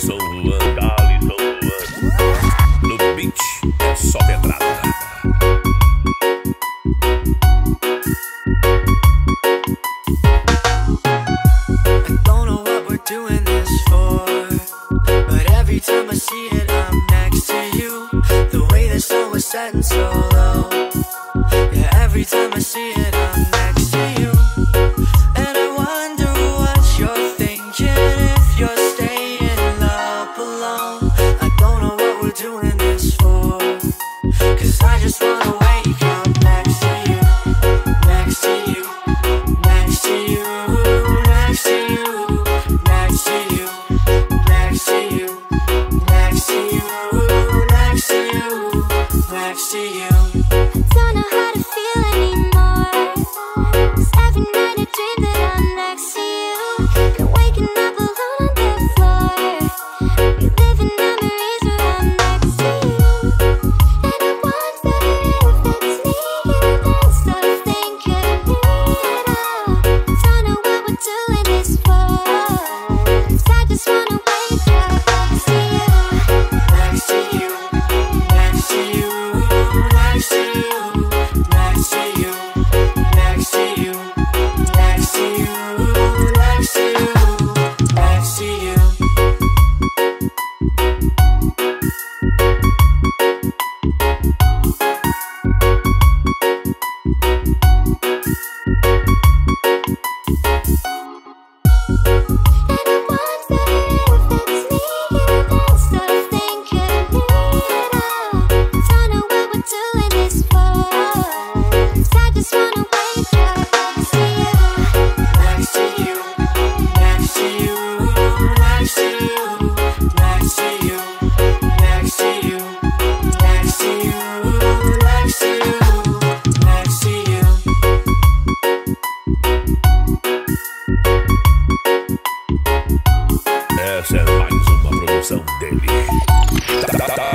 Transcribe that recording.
so much. No beach é só pedrada. I don't know what we're doing this for, but every time I see it, I'm next to you. The way this song was setting so low, yeah, every time I see it, I'm next to you. And I wonder what you're thinking if you're staying up alone. I don't know what we're doing this for, 'cause I just wanna wake up next to you, next to you, next to you, next to you, next to you, next to you, next to you, next to you, next to you. I don't know how to feel anymore, 'cause every night I dream that I'm next to you. Been waking up alone on the floor, reliving memories where I'm next to you. And I wonder if that's me, and I start thinking of me. I don't know what we're doing this for, 'cause I just wanna wake up next to you, next to you, next to you, next to you, next to you, next to you, next to you, next to you, next to you. And I wonder if that's me, and I start thinking of me. Don't know what we're doing this for, 'cause I just wanna wake up next to you, next to you, next to you, next to you, next to you, next to you, next to you, next to you, next to you. Essa é mais uma produção dele.